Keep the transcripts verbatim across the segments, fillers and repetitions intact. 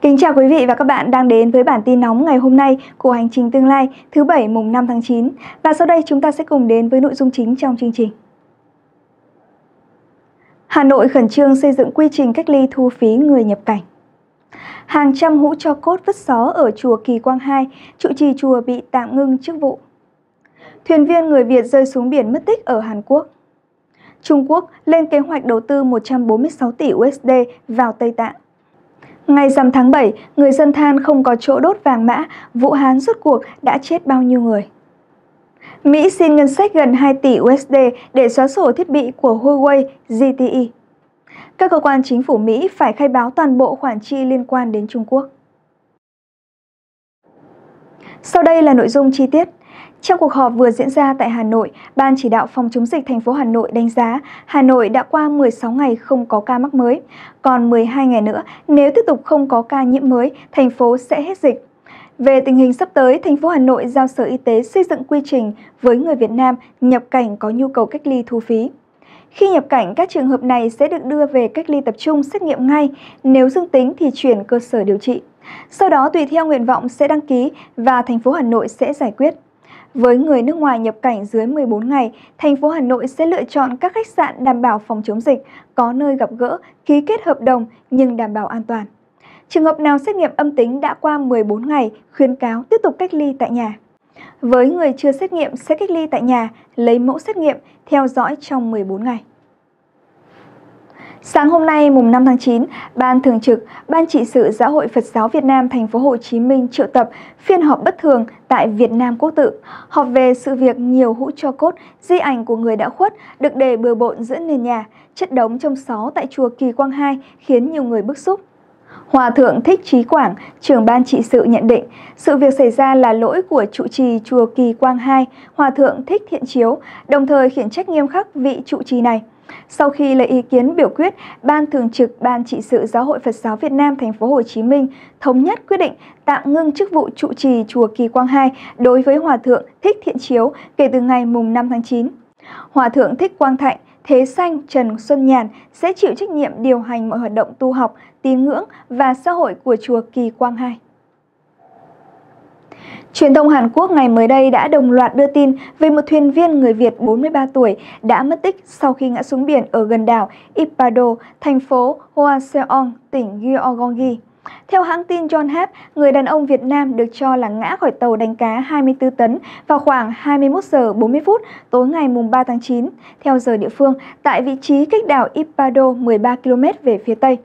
Kính chào quý vị và các bạn đang đến với bản tin nóng ngày hôm nay của Hành Trình Tương Lai thứ Bảy mùng năm tháng chín. Và sau đây chúng ta sẽ cùng đến với nội dung chính trong chương trình. Hà Nội khẩn trương xây dựng quy trình cách ly thu phí người nhập cảnh. Hàng trăm hũ tro cốt vứt xó ở chùa Kỳ Quang hai, trụ trì chùa bị tạm ngưng chức vụ. Thuyền viên người Việt rơi xuống biển mất tích ở Hàn Quốc. Trung Quốc lên kế hoạch đầu tư một trăm bốn mươi sáu tỷ u ét đê vào Tây Tạng. Ngày rằm tháng bảy, người dân than không có chỗ đốt vàng mã, Vũ Hán rốt cuộc đã chết bao nhiêu người? Mỹ xin ngân sách gần hai tỷ u ét đê để xóa sổ thiết bị của Huawei, Z T E. Các cơ quan chính phủ Mỹ phải khai báo toàn bộ khoản chi liên quan đến Trung Quốc. Sau đây là nội dung chi tiết. Trong cuộc họp vừa diễn ra tại Hà Nội, Ban chỉ đạo phòng chống dịch thành phố Hà Nội đánh giá Hà Nội đã qua mười sáu ngày không có ca mắc mới. Còn mười hai ngày nữa, nếu tiếp tục không có ca nhiễm mới, thành phố sẽ hết dịch. Về tình hình sắp tới, thành phố Hà Nội giao Sở Y tế xây dựng quy trình với người Việt Nam nhập cảnh có nhu cầu cách ly thu phí. Khi nhập cảnh, các trường hợp này sẽ được đưa về cách ly tập trung xét nghiệm ngay, nếu dương tính thì chuyển cơ sở điều trị. Sau đó tùy theo nguyện vọng sẽ đăng ký và thành phố Hà Nội sẽ giải quyết. Với người nước ngoài nhập cảnh dưới mười bốn ngày, thành phố Hà Nội sẽ lựa chọn các khách sạn đảm bảo phòng chống dịch, có nơi gặp gỡ, ký kết hợp đồng nhưng đảm bảo an toàn. Trường hợp nào xét nghiệm âm tính đã qua mười bốn ngày, khuyến cáo tiếp tục cách ly tại nhà. Với người chưa xét nghiệm sẽ cách ly tại nhà, lấy mẫu xét nghiệm, theo dõi trong mười bốn ngày. Sáng hôm nay mùng năm tháng chín, Ban Thường trực, Ban trị sự Giáo hội Phật giáo Việt Nam thành phố Hồ Chí Minh triệu tập phiên họp bất thường tại Việt Nam Quốc tự, họp về sự việc nhiều hũ tro cốt, di ảnh của người đã khuất được để bừa bộn giữa nền nhà, chất đống trong xó tại chùa Kỳ Quang hai khiến nhiều người bức xúc. Hòa thượng Thích Trí Quảng, trưởng ban trị sự nhận định, sự việc xảy ra là lỗi của trụ trì chùa Kỳ Quang hai, Hòa thượng Thích Thiện Chiếu, đồng thời khiển trách nghiêm khắc vị trụ trì này. Sau khi lấy ý kiến biểu quyết, Ban Thường trực Ban trị sự Giáo hội Phật giáo Việt Nam thành phố Hồ Chí Minh thống nhất quyết định tạm ngưng chức vụ trụ trì chùa Kỳ Quang hai đối với Hòa thượng Thích Thiện Chiếu kể từ ngày năm tháng chín. Hòa thượng Thích Quang Thạnh, Thế Sanh, Trần Xuân Nhàn sẽ chịu trách nhiệm điều hành mọi hoạt động tu học, tín ngưỡng và xã hội của chùa Kỳ Quang hai. Truyền thông Hàn Quốc ngày mới đây đã đồng loạt đưa tin về một thuyền viên người Việt bốn mươi ba tuổi đã mất tích sau khi ngã xuống biển ở gần đảo Ipado, thành phố Hoa Seong, tỉnh Yeo Gyeonggi. Theo hãng tin Yonhap, người đàn ông Việt Nam được cho là ngã khỏi tàu đánh cá hai mươi tư tấn vào khoảng hai mươi mốt giờ bốn mươi phút tối ngày ba tháng chín, theo giờ địa phương, tại vị trí cách đảo Ipado mười ba ki lô mét về phía Tây.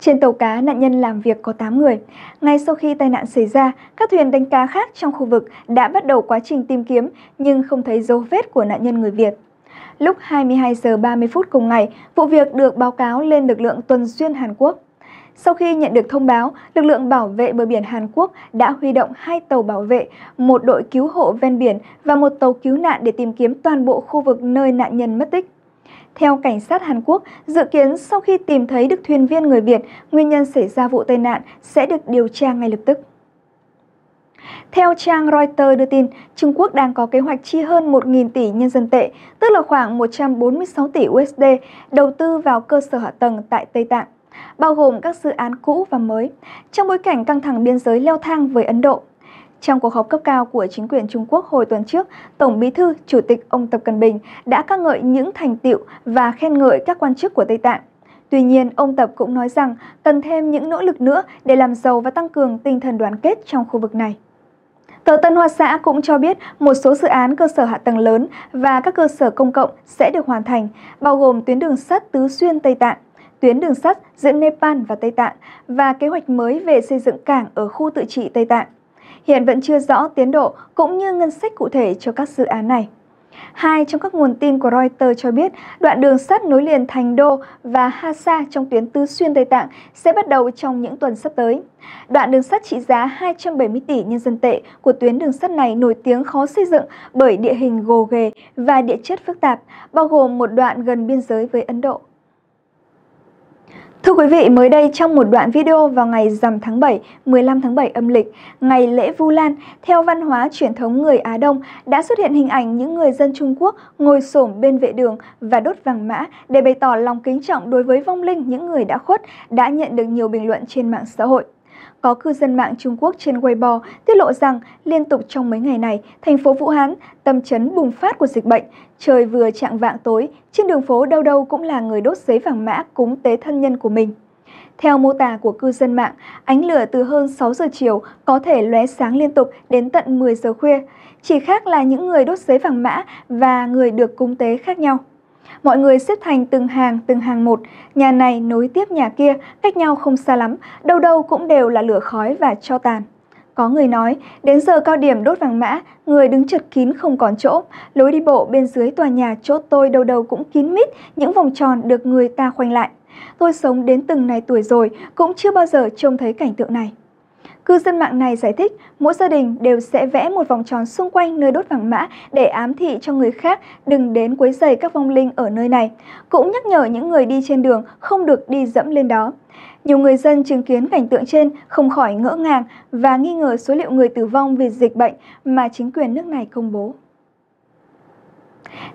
Trên tàu cá, nạn nhân làm việc có tám người. Ngay sau khi tai nạn xảy ra, các thuyền đánh cá khác trong khu vực đã bắt đầu quá trình tìm kiếm nhưng không thấy dấu vết của nạn nhân người Việt. Lúc hai mươi hai giờ ba mươi phút cùng ngày, vụ việc được báo cáo lên lực lượng tuần duyên Hàn Quốc. Sau khi nhận được thông báo, lực lượng bảo vệ bờ biển Hàn Quốc đã huy động hai tàu bảo vệ, một đội cứu hộ ven biển và một tàu cứu nạn để tìm kiếm toàn bộ khu vực nơi nạn nhân mất tích. Theo cảnh sát Hàn Quốc, dự kiến sau khi tìm thấy được thuyền viên người Việt, nguyên nhân xảy ra vụ tai nạn sẽ được điều tra ngay lập tức. Theo trang Reuters đưa tin, Trung Quốc đang có kế hoạch chi hơn một nghìn tỷ nhân dân tệ, tức là khoảng một trăm bốn mươi sáu tỷ u ét đê, đầu tư vào cơ sở hạ tầng tại Tây Tạng, bao gồm các dự án cũ và mới, trong bối cảnh căng thẳng biên giới leo thang với Ấn Độ. Trong cuộc họp cấp cao của chính quyền Trung Quốc hồi tuần trước, Tổng Bí thư, Chủ tịch ông Tập Cận Bình đã ca ngợi những thành tựu và khen ngợi các quan chức của Tây Tạng. Tuy nhiên, ông Tập cũng nói rằng cần thêm những nỗ lực nữa để làm giàu và tăng cường tinh thần đoàn kết trong khu vực này. Tờ Tân Hoa Xã cũng cho biết một số dự án cơ sở hạ tầng lớn và các cơ sở công cộng sẽ được hoàn thành, bao gồm tuyến đường sắt Tứ Xuyên Tây Tạng, tuyến đường sắt giữa Nepal và Tây Tạng và kế hoạch mới về xây dựng cảng ở khu tự trị Tây Tạng. Hiện vẫn chưa rõ tiến độ cũng như ngân sách cụ thể cho các dự án này. Hai trong các nguồn tin của Reuters cho biết đoạn đường sắt nối liền Thành Đô và Hasa trong tuyến Tứ Xuyên Tây Tạng sẽ bắt đầu trong những tuần sắp tới. Đoạn đường sắt trị giá hai trăm bảy mươi tỷ nhân dân tệ của tuyến đường sắt này nổi tiếng khó xây dựng bởi địa hình gồ ghề và địa chất phức tạp, bao gồm một đoạn gần biên giới với Ấn Độ. Thưa quý vị, mới đây trong một đoạn video vào ngày rằm tháng bảy, mười lăm tháng bảy âm lịch, ngày lễ Vu Lan, theo văn hóa truyền thống người Á Đông đã xuất hiện hình ảnh những người dân Trung Quốc ngồi xổm bên vệ đường và đốt vàng mã để bày tỏ lòng kính trọng đối với vong linh những người đã khuất đã nhận được nhiều bình luận trên mạng xã hội. Có cư dân mạng Trung Quốc trên Weibo tiết lộ rằng liên tục trong mấy ngày này, thành phố Vũ Hán, tâm trấn bùng phát của dịch bệnh, trời vừa chạng vạng tối, trên đường phố đâu đâu cũng là người đốt giấy vàng mã cúng tế thân nhân của mình. Theo mô tả của cư dân mạng, ánh lửa từ hơn sáu giờ chiều có thể lóe sáng liên tục đến tận mười giờ khuya, chỉ khác là những người đốt giấy vàng mã và người được cúng tế khác nhau. Mọi người xếp thành từng hàng, từng hàng một, nhà này nối tiếp nhà kia, cách nhau không xa lắm, đâu đâu cũng đều là lửa khói và tro tàn. Có người nói, đến giờ cao điểm đốt vàng mã, người đứng chật kín không còn chỗ, lối đi bộ bên dưới tòa nhà chỗ tôi đâu đâu cũng kín mít, những vòng tròn được người ta khoanh lại. Tôi sống đến từng này tuổi rồi, cũng chưa bao giờ trông thấy cảnh tượng này. Cư dân mạng này giải thích, mỗi gia đình đều sẽ vẽ một vòng tròn xung quanh nơi đốt vàng mã để ám thị cho người khác đừng đến quấy rầy các vong linh ở nơi này, cũng nhắc nhở những người đi trên đường không được đi dẫm lên đó. Nhiều người dân chứng kiến cảnh tượng trên không khỏi ngỡ ngàng và nghi ngờ số liệu người tử vong vì dịch bệnh mà chính quyền nước này công bố.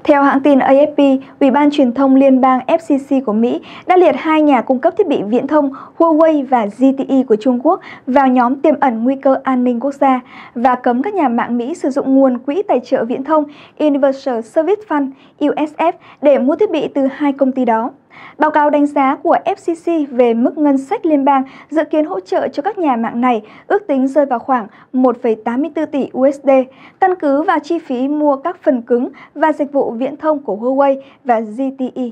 Theo hãng tin A F P, Ủy ban Truyền thông Liên bang F C C của Mỹ đã liệt hai nhà cung cấp thiết bị viễn thông Huawei và Z T E của Trung Quốc vào nhóm tiềm ẩn nguy cơ an ninh quốc gia và cấm các nhà mạng Mỹ sử dụng nguồn quỹ tài trợ viễn thông Universal Service Fund U S F để mua thiết bị từ hai công ty đó. Báo cáo đánh giá của F C C về mức ngân sách liên bang dự kiến hỗ trợ cho các nhà mạng này ước tính rơi vào khoảng một phẩy tám mươi tư tỷ u ét đê, căn cứ vào chi phí mua các phần cứng và dịch vụ viễn thông của Huawei và Z T E.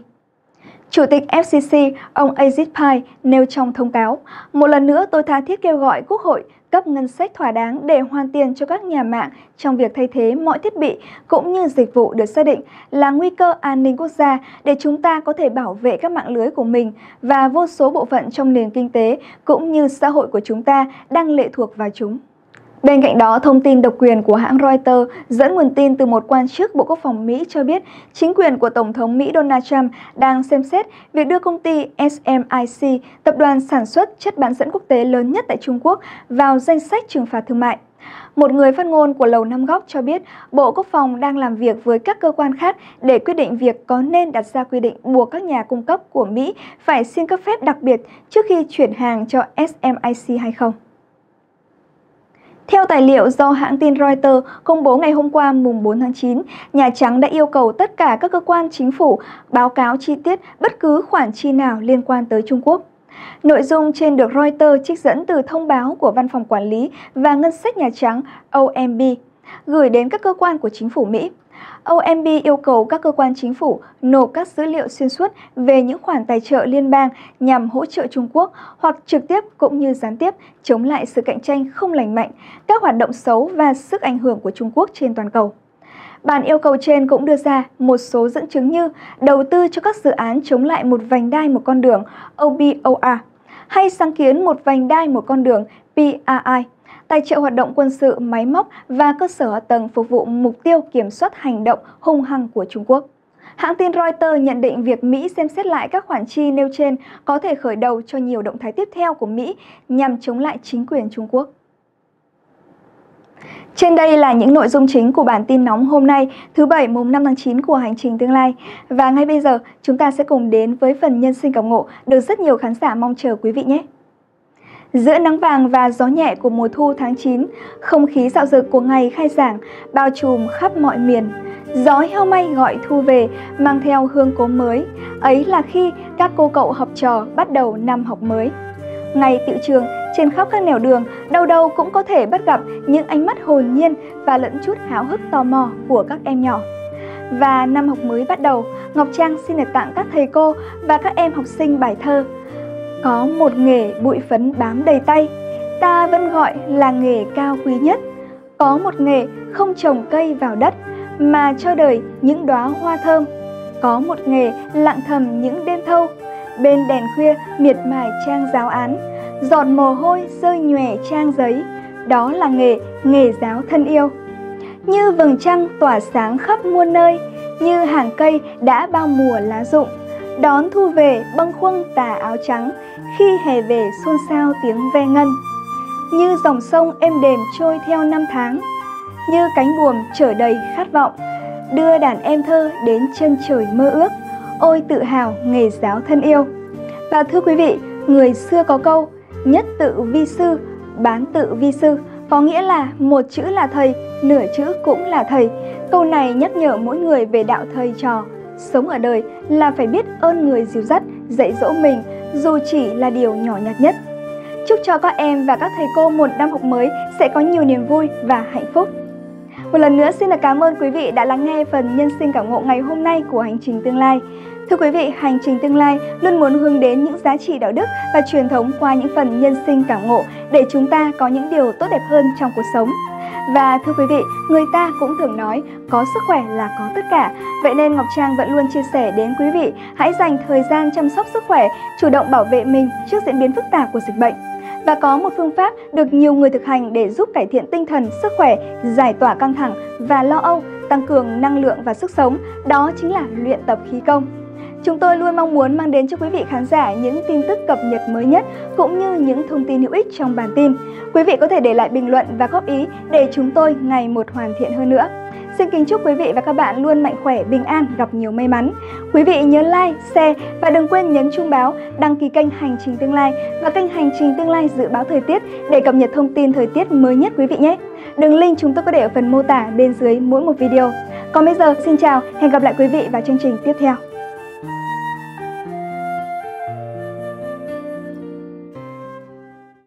Chủ tịch F C C, ông Ajit Pai, nêu trong thông cáo, một lần nữa tôi tha thiết kêu gọi Quốc hội cấp ngân sách thỏa đáng để hoàn tiền cho các nhà mạng trong việc thay thế mọi thiết bị cũng như dịch vụ được xác định là nguy cơ an ninh quốc gia để chúng ta có thể bảo vệ các mạng lưới của mình và vô số bộ phận trong nền kinh tế cũng như xã hội của chúng ta đang lệ thuộc vào chúng. Bên cạnh đó, thông tin độc quyền của hãng Reuters dẫn nguồn tin từ một quan chức Bộ Quốc phòng Mỹ cho biết chính quyền của Tổng thống Mỹ Donald Trump đang xem xét việc đưa công ty S M I C, tập đoàn sản xuất chất bán dẫn quốc tế lớn nhất tại Trung Quốc, vào danh sách trừng phạt thương mại. Một người phát ngôn của Lầu Năm Góc cho biết Bộ Quốc phòng đang làm việc với các cơ quan khác để quyết định việc có nên đặt ra quy định buộc các nhà cung cấp của Mỹ phải xin cấp phép đặc biệt trước khi chuyển hàng cho S M I C hay không. Theo tài liệu do hãng tin Reuters công bố ngày hôm qua mùng bốn tháng chín, Nhà Trắng đã yêu cầu tất cả các cơ quan chính phủ báo cáo chi tiết bất cứ khoản chi nào liên quan tới Trung Quốc. Nội dung trên được Reuters trích dẫn từ thông báo của Văn phòng Quản lý và Ngân sách Nhà Trắng O M B gửi đến các cơ quan của chính phủ Mỹ. O M B yêu cầu các cơ quan chính phủ nộp các dữ liệu xuyên suốt về những khoản tài trợ liên bang nhằm hỗ trợ Trung Quốc hoặc trực tiếp cũng như gián tiếp chống lại sự cạnh tranh không lành mạnh, các hoạt động xấu và sức ảnh hưởng của Trung Quốc trên toàn cầu. Bản yêu cầu trên cũng đưa ra một số dẫn chứng như đầu tư cho các dự án chống lại một vành đai một con đường O B O R hay sáng kiến một vành đai một con đường P R I, tài trợ hoạt động quân sự, máy móc và cơ sở hạ tầng phục vụ mục tiêu kiểm soát hành động hung hăng của Trung Quốc. Hãng tin Reuters nhận định việc Mỹ xem xét lại các khoản chi nêu trên có thể khởi đầu cho nhiều động thái tiếp theo của Mỹ nhằm chống lại chính quyền Trung Quốc. Trên đây là những nội dung chính của bản tin nóng hôm nay, thứ Bảy mùng năm tháng chín của Hành Trình Tương Lai. Và ngay bây giờ, chúng ta sẽ cùng đến với phần nhân sinh cảm ngộ được rất nhiều khán giả mong chờ quý vị nhé! Giữa nắng vàng và gió nhẹ của mùa thu tháng chín, không khí dạo dực của ngày khai giảng bao trùm khắp mọi miền. Gió heo may gọi thu về, mang theo hương cố mới. Ấy là khi các cô cậu học trò bắt đầu năm học mới. Ngày tiệu trường, trên khắp các nẻo đường, đâu đâu cũng có thể bắt gặp những ánh mắt hồn nhiên và lẫn chút háo hức tò mò của các em nhỏ. Và năm học mới bắt đầu, Ngọc Trang xin được tặng các thầy cô và các em học sinh bài thơ Có một nghề bụi phấn bám đầy tay, ta vẫn gọi là nghề cao quý nhất. Có một nghề không trồng cây vào đất, mà cho đời những đóa hoa thơm. Có một nghề lặng thầm những đêm thâu, bên đèn khuya miệt mài trang giáo án. Giọt mồ hôi rơi nhòe trang giấy, đó là nghề, nghề giáo thân yêu. Như vầng trăng tỏa sáng khắp muôn nơi, như hàng cây đã bao mùa lá rụng. Đón thu về bâng khuâng tà áo trắng, khi hè về xôn xao tiếng ve ngân. Như dòng sông êm đềm trôi theo năm tháng, như cánh buồm chở đầy khát vọng, đưa đàn em thơ đến chân trời mơ ước. Ôi tự hào nghề giáo thân yêu! Và thưa quý vị, người xưa có câu, nhất tự vi sư, bán tự vi sư, có nghĩa là một chữ là thầy, nửa chữ cũng là thầy. Câu này nhắc nhở mỗi người về đạo thầy trò. Sống ở đời là phải biết ơn người dìu dắt, dạy dỗ mình, dù chỉ là điều nhỏ nhặt nhất. Chúc cho các em và các thầy cô một năm học mới sẽ có nhiều niềm vui và hạnh phúc. Một lần nữa xin được cảm ơn quý vị đã lắng nghe phần nhân sinh cảm ngộ ngày hôm nay của Hành Trình Tương Lai. Thưa quý vị, Hành Trình Tương Lai luôn muốn hướng đến những giá trị đạo đức và truyền thống qua những phần nhân sinh cảm ngộ để chúng ta có những điều tốt đẹp hơn trong cuộc sống. Và thưa quý vị, người ta cũng thường nói có sức khỏe là có tất cả. Vậy nên Ngọc Trang vẫn luôn chia sẻ đến quý vị hãy dành thời gian chăm sóc sức khỏe, chủ động bảo vệ mình trước diễn biến phức tạp của dịch bệnh. Và có một phương pháp được nhiều người thực hành để giúp cải thiện tinh thần, sức khỏe, giải tỏa căng thẳng và lo âu, tăng cường năng lượng và sức sống, đó chính là luyện tập khí công. Chúng tôi luôn mong muốn mang đến cho quý vị khán giả những tin tức cập nhật mới nhất cũng như những thông tin hữu ích trong bản tin. Quý vị có thể để lại bình luận và góp ý để chúng tôi ngày một hoàn thiện hơn nữa. Xin kính chúc quý vị và các bạn luôn mạnh khỏe, bình an, gặp nhiều may mắn. Quý vị nhớ like, share và đừng quên nhấn chuông báo, đăng ký kênh Hành Trình Tương Lai và kênh Hành Trình Tương Lai Dự Báo Thời Tiết để cập nhật thông tin thời tiết mới nhất quý vị nhé. Đường link chúng tôi có để ở phần mô tả bên dưới mỗi một video. Còn bây giờ, xin chào, hẹn gặp lại quý vị vào chương trình tiếp theo.